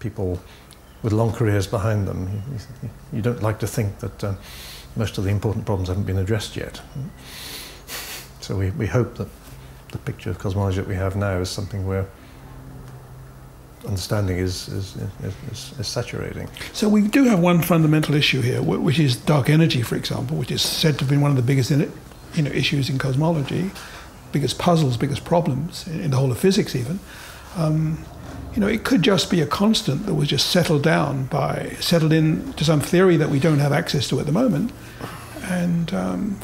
people with long careers behind them. You don't like to think that most of the important problems haven't been addressed yet. So we hope that the picture of cosmology that we have now is something where understanding is saturating. So we do have one fundamental issue here, which is dark energy, for example, which is said to have been one of the biggest issues in cosmology, biggest puzzles, biggest problems in the whole of physics even. It could just be a constant that was just settled into some theory that we don't have access to at the moment. And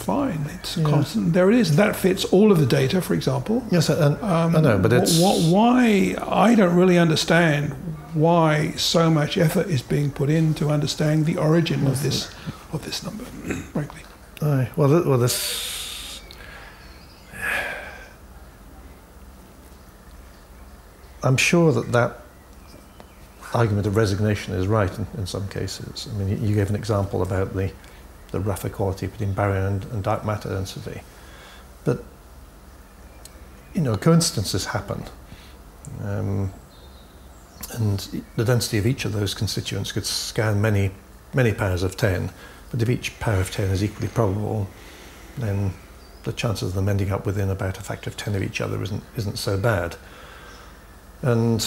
fine, it's a constant. There it is. That fits all of the data, for example. Yes, I know, but it's... Why? I don't really understand why so much effort is being put in to understanding the origin of this number, frankly. Aye. Well, this... I'm sure that argument of resignation is right in some cases. I mean, you gave an example about the rough equality between baryon and dark matter density. But, coincidences happen. And the density of each of those constituents could scan many, many powers of 10. But if each power of 10 is equally probable, then the chances of them ending up within about a factor of 10 of each other isn't so bad. And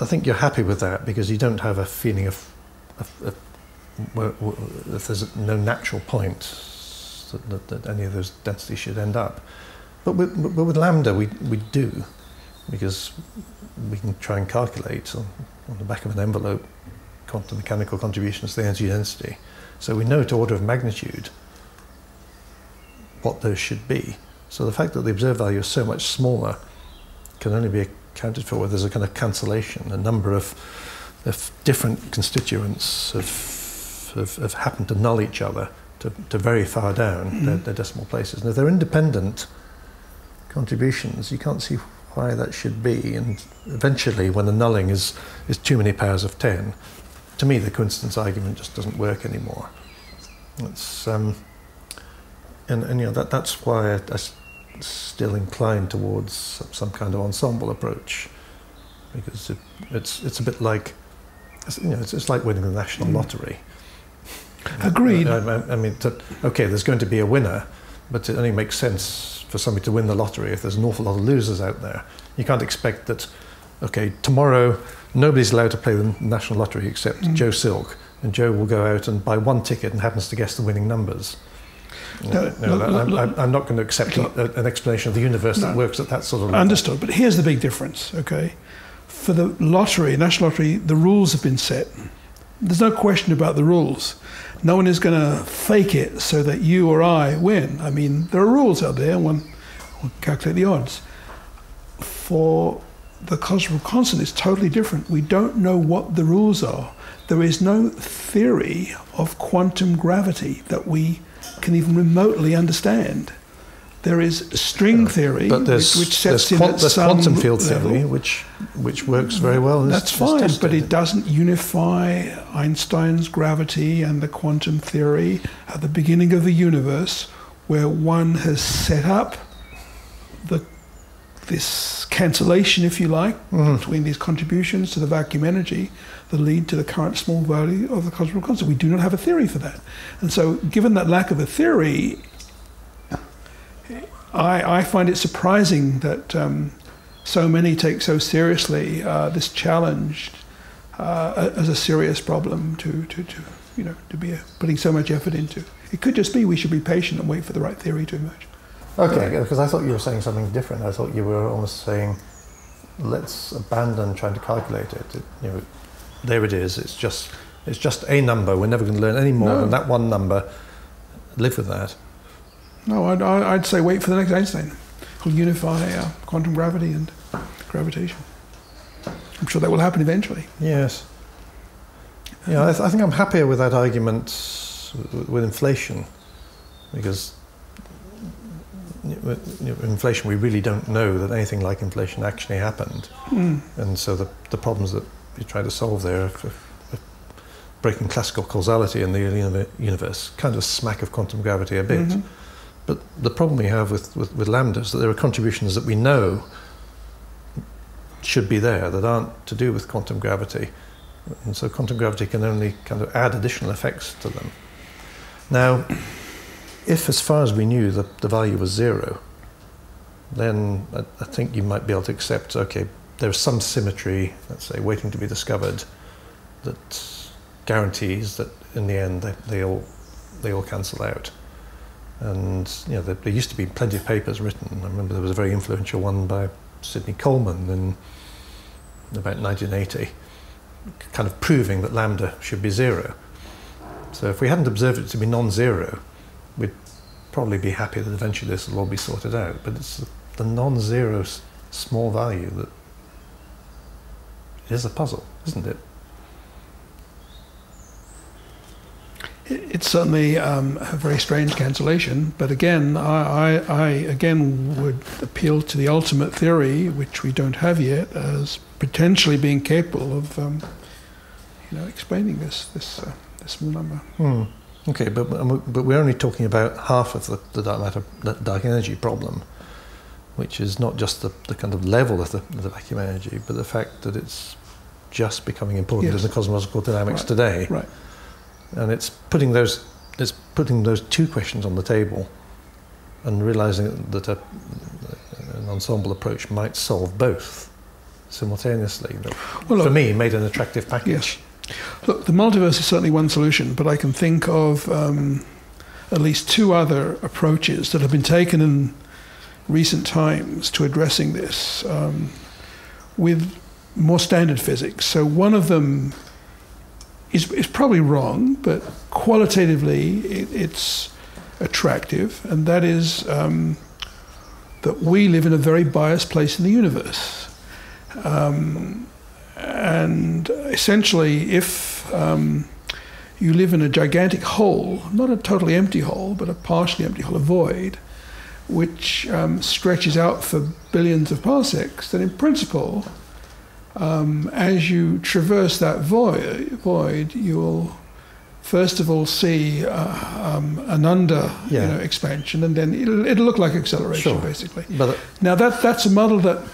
I think you're happy with that because you don't have a feeling of if there's no natural point that any of those densities should end up. But with lambda we do, because we can try and calculate on the back of an envelope quantum mechanical contributions to the energy density. So we know to order of magnitude what those should be. So the fact that the observed value is so much smaller can only be accounted for where there's a kind of cancellation, a number of different constituents have happened to null each other to very far down their decimal places. And if they're independent contributions, you can't see why that should be. And eventually, when the nulling is too many powers of 10, to me, the coincidence argument just doesn't work anymore. It's, that's why I'm still inclined towards some kind of ensemble approach, because it's a bit like, it's like winning the national lottery. Agreed. I mean, okay, there's going to be a winner, but it only makes sense for somebody to win the lottery if there's an awful lot of losers out there. You can't expect that, okay, tomorrow nobody's allowed to play the national lottery except Joe Silk, and Joe will go out and buy one ticket and happens to guess the winning numbers. I'm not going to accept an explanation of the universe that works at that sort of level. Understood, but here's the big difference, okay? For the lottery, national lottery, the rules have been set. There's no question about the rules. No one is going to fake it so that you or I win. I mean, there are rules out there. One will calculate the odds. For the cosmic constant, it's totally different. We don't know what the rules are. There is no theory of quantum gravity that we can even remotely understand. There is string theory, but which sets in at some quantum field theory, which works very well. That's fine, but it doesn't unify Einstein's gravity and the quantum theory at the beginning of the universe, where one has set up this cancellation, if you like, between these contributions to the vacuum energy that lead to the current small value of the cosmic constant. We do not have a theory for that. And so, given that lack of a theory, I find it surprising that so many take so seriously this challenge as a serious problem to be putting so much effort into. It could just be we should be patient and wait for the right theory to emerge. Okay, because I thought you were saying something different. I thought you were almost saying, let's abandon trying to calculate it. There it is. It's just a number. We're never going to learn any more than that one number. Live with that. No, I'd say wait for the next Einstein. He'll unify quantum gravity and gravitation. I'm sure that will happen eventually. Yes. Yeah, I think I'm happier with that argument with inflation, because inflation, we really don't know that anything like inflation actually happened. And so the problems that we try to solve there are breaking classical causality in the early universe, kind of smack of quantum gravity a bit. But the problem we have with lambda is that there are contributions that we know should be there that aren't to do with quantum gravity, And so quantum gravity can only kind of add additional effects to them. Now, if as far as we knew the value was zero, then I think you might be able to accept, okay, there's some symmetry, let's say, waiting to be discovered that guarantees that in the end they all cancel out. And you know, there used to be plenty of papers written. I remember there was a very influential one by Sidney Coleman in about 1980, kind of proving that lambda should be zero. So if we hadn't observed it to be non-zero, we'd probably be happy that eventually this will all be sorted out. But it's the non-zero small value that is a puzzle, isn't it? It's certainly a very strange cancellation, but again, I again would appeal to the ultimate theory, which we don't have yet, as potentially being capable of, you know, explaining this small number. Hmm. Okay, but we're only talking about half of the dark energy problem, which is not just the kind of level of the vacuum energy, but the fact that it's just becoming important in the cosmological dynamics today. Right. And it's putting those two questions on the table, and realizing that an ensemble approach might solve both simultaneously. Well, look, for me, made an attractive package. Yes. Look, the multiverse is certainly one solution, but I can think of at least two other approaches that have been taken in recent times to addressing this with more standard physics. So one of them is probably wrong, but qualitatively it's attractive, and that is that we live in a very biased place in the universe. And essentially, if you live in a gigantic hole, not a totally empty hole, but a partially empty hole, a void, which stretches out for billions of parsecs, then in principle, as you traverse that void, you will first of all see an expansion, and then it'll look like acceleration, basically. But now that's a model that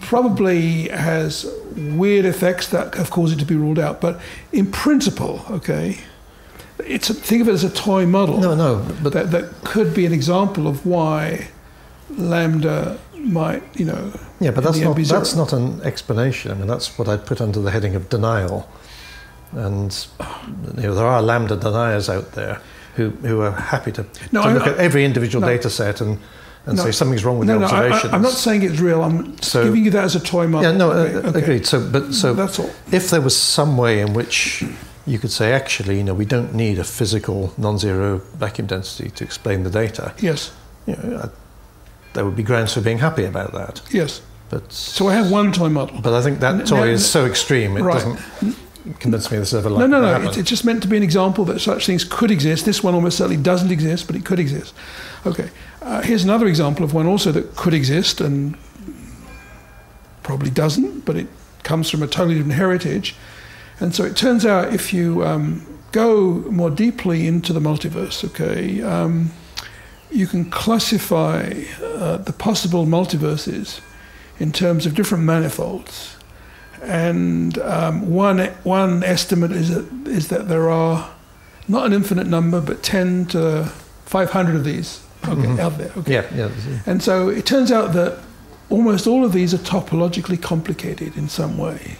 probably has weird effects that have caused it to be ruled out. But in principle, okay, think of it as a toy model. But that could be an example of why lambda might, you know. Yeah, but that's not an explanation. I mean, that's what I'd put under the heading of denial. And you know, there are lambda deniers out there who are happy to look at every individual data set and say something's wrong with the observations. I'm not saying it's real. I'm giving you that as a toy model. Yeah, no, okay. Agreed. So that's all. If there was some way in which you could say, actually, you know, we don't need a physical non-zero vacuum density to explain the data. Yes. You know, there would be grounds for being happy about that. Yes. But so I have one toy model. But I think that toy is so extreme, it doesn't convince me this ever likely. No. It's just meant to be an example that such things could exist. This one almost certainly doesn't exist, but it could exist. Okay. Here's another example of one also that could exist and probably doesn't, but it comes from a totally different heritage. And so it turns out if you go more deeply into the multiverse, okay, you can classify the possible multiverses in terms of different manifolds, and one estimate is that there are not an infinite number, but 10 to 500 of these out there. Okay. Yeah. And so it turns out that almost all of these are topologically complicated in some way,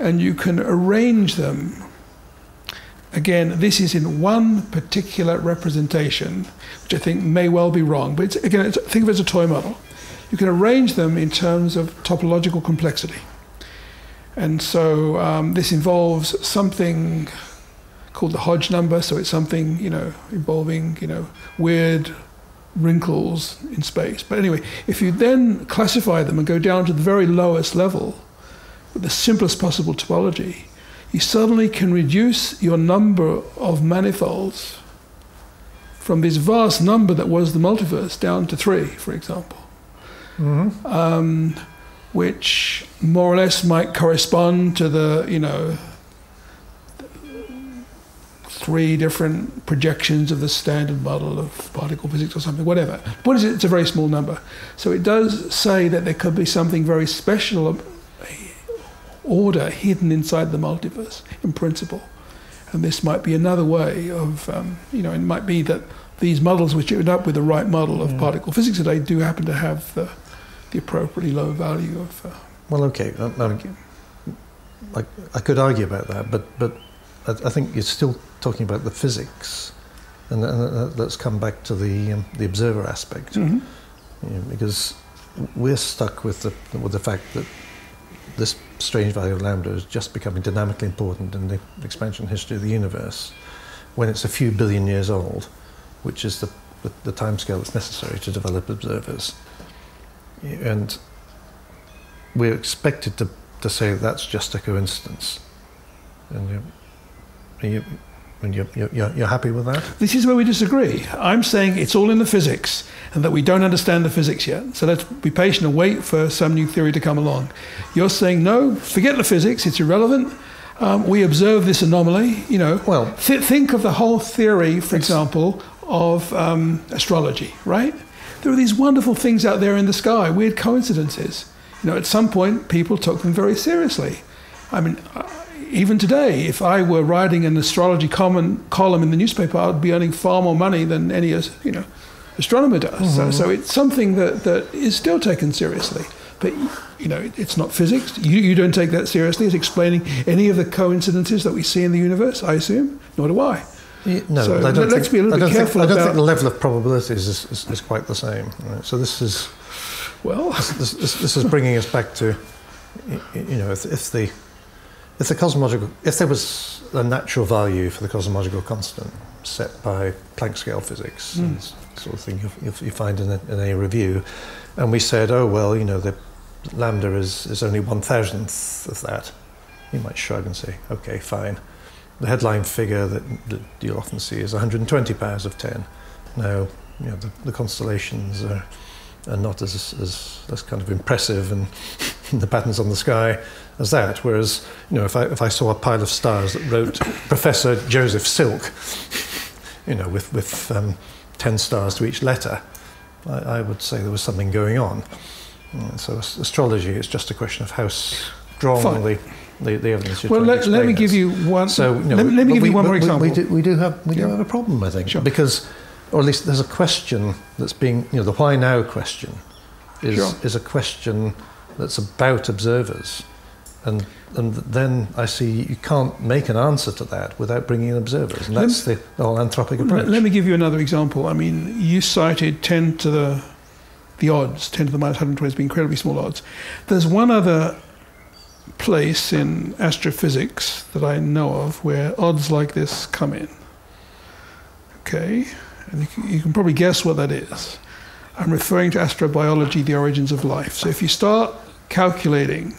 and you can arrange them. Again, this is in one particular representation, which I think may well be wrong, but think of it as a toy model. You can arrange them in terms of topological complexity. And so this involves something called the Hodge number, so it's something, you know, involving, you know, weird wrinkles in space. But anyway, if you then classify them and go down to the very lowest level, with the simplest possible topology, you suddenly can reduce your number of manifolds from this vast number that was the multiverse down to 3, for example, which more or less might correspond to the, you know, 3 different projections of the standard model of particle physics or something, whatever. What is it? It's a very small number. So it does say that there could be something very special order hidden inside the multiverse in principle. And this might be another way of, it might be that these models which end up with the right model of particle physics today do happen to have the appropriately low value of... Well, okay, I could argue about that, but I think you're still talking about the physics. And let's come back to the observer aspect, because we're stuck with the fact that this strange value of lambda is just becoming dynamically important in the expansion history of the universe, when it's a few billion years old, which is the timescale that's necessary to develop observers. And we're expected to say that's just a coincidence. And you're happy with that? This is where we disagree. I'm saying it's all in the physics, and that we don't understand the physics yet. So let's be patient and wait for some new theory to come along. You're saying, no, forget the physics, it's irrelevant. We observe this anomaly, Well, think of the whole theory, for example, of astrology, right? There are these wonderful things out there in the sky, weird coincidences. At some point, people took them very seriously. I mean, even today, if I were writing an astrology column in the newspaper, I'd be earning far more money than any astronomer does. So it's something that is still taken seriously. But it's not physics. You don't take that seriously as explaining any of the coincidences that we see in the universe, I assume, nor do I. No, so let's be a little bit careful about... I don't think the level of probabilities is quite the same. Right? So this is... Well... This is bringing us back to, if the cosmological, if there was a natural value for the cosmological constant set by Planck scale physics, and sort of thing you find in a review, and we said, oh well, the lambda is only 1,000th of that, you might shrug and say, okay, fine. The headline figure that you'll often see is 120 powers of 10. Now, the constellations are not as kind of impressive and the patterns on the sky as that. Whereas, if I saw a pile of stars that wrote Professor Joseph Silk, with 10 stars to each letter, I would say there was something going on. And so astrology is just a question of how strongly the evidence is. Well, let me give you one. So, let me give you one more example. We do have a problem, I think, because, or at least there's a question that's being, the why now question is a question that's about observers. And then I see you can't make an answer to that without bringing in observers. And that's the whole anthropic approach. Let me give you another example. I mean, you cited 10 to the odds, 10 to the minus 120 has been incredibly small odds. There's one other place in astrophysics that I know of where odds like this come in. Okay, and you can probably guess what that is. I'm referring to astrobiology, the origins of life. So if you start calculating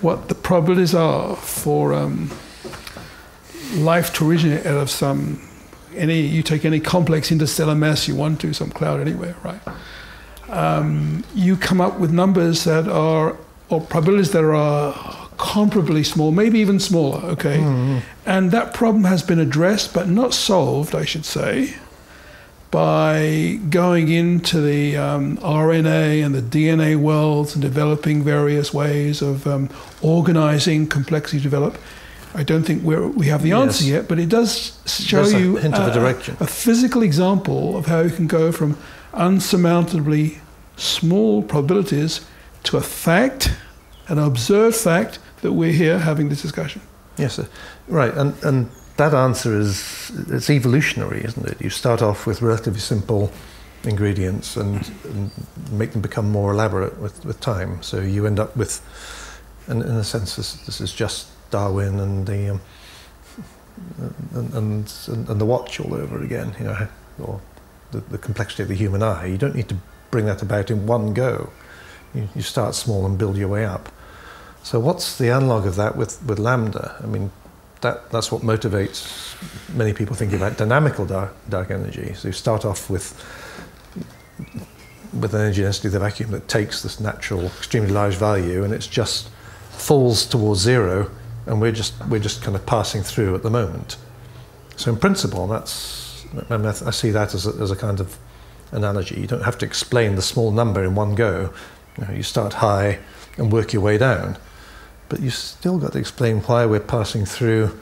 what the probabilities are for life to originate out of you take any complex interstellar mass you want to, some cloud anywhere, right? You come up with numbers that are, or probabilities that are comparably small, maybe even smaller, okay? And that problem has been addressed, but not solved, I should say, by going into the RNA and the DNA worlds and developing various ways of organizing complexity to develop. I don't think we have the answer yet, but it does show you a physical example of how you can go from unsurmountably small probabilities to a fact, an observed fact, that we're here having this discussion. Yes, sir. Right, and that answer is, it's evolutionary, isn't it? You start off with relatively simple ingredients and make them become more elaborate with time. So you end up with, and in a sense, this is just Darwin and the watch all over again, or the complexity of the human eye. You don't need to bring that about in one go. You start small and build your way up. So what's the analogue of that with lambda? I mean, that's what motivates many people thinking about dynamical dark energy. So you start off with an energy density of the vacuum that takes this natural, extremely large value, and it just falls towards zero, and we're just kind of passing through at the moment. So in principle, I see that as a kind of analogy. You don't have to explain the small number in one go. You start high and work your way down. But you've still got to explain why we're passing through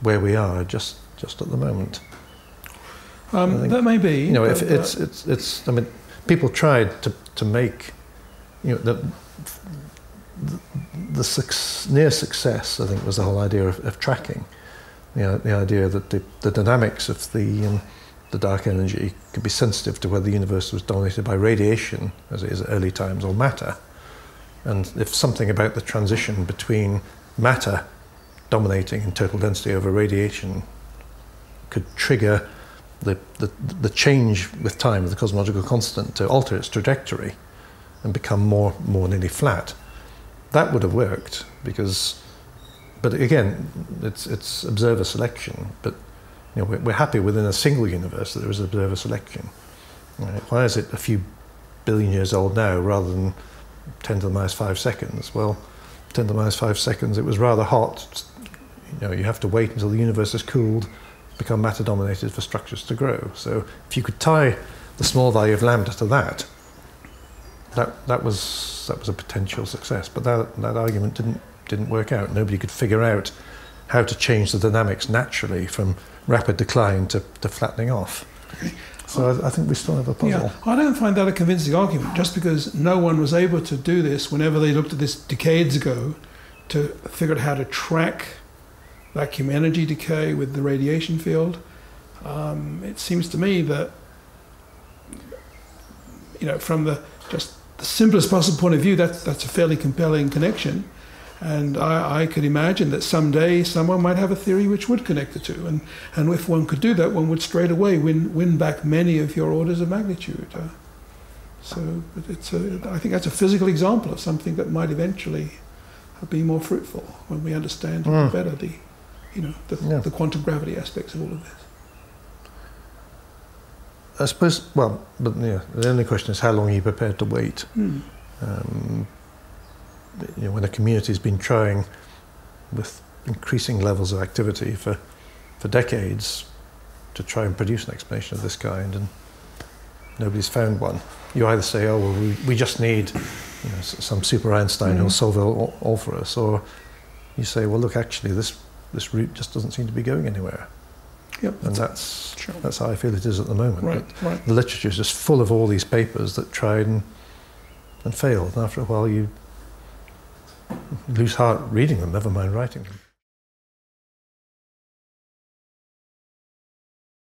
where we are just at the moment. That may be. You know, if it's. I mean, people tried to make, you know, the near success, I think, was the whole idea of tracking. You know, the idea that the dynamics of the dark energy could be sensitive to whether the universe was dominated by radiation, as it is at early times, or matter. And if something about the transition between matter dominating in total density over radiation could trigger the change with time of the cosmological constant to alter its trajectory and become more nearly flat, that would have worked. Because, but again, it's observer selection. But you know, we're happy within a single universe that there is observer selection. Right? Why is it a few billion years old now rather than 10 to the minus 5 seconds? Well, 10 to the minus 5 seconds, it was rather hot. You know, you have to wait until the universe is cooled, become matter dominated, for structures to grow. So if you could tie the small value of lambda to that, that was a potential success. But that argument didn't work out. Nobody could figure out how to change the dynamics naturally from rapid decline to flattening off. So I think we still have a puzzle. Yeah, I don't find that a convincing argument, just because no one was able to do this whenever they looked at this decades ago to figure out how to track vacuum energy decay with the radiation field. It seems to me that, you know, from the simplest possible point of view, that's a fairly compelling connection. And I could imagine that someday someone might have a theory which would connect the two. And if one could do that, one would straight away win back many of your orders of magnitude. So I think that's a physical example of something that might eventually be more fruitful when we understand better the, you know, the quantum gravity aspects of all of this. I suppose, well, but yeah, the only question is how long are you prepared to wait? You know, when a community has been trying with increasing levels of activity for decades to try and produce an explanation of this kind, and nobody's found one. You either say, oh, well, we just need, you know, some super Einstein who'll solve it all for us, or you say, well, look, actually, this route just doesn't seem to be going anywhere. Yep, and that's how I feel it is at the moment. Right. The literature is just full of all these papers that tried and failed. And after a while, you lose heart reading them, never mind writing them.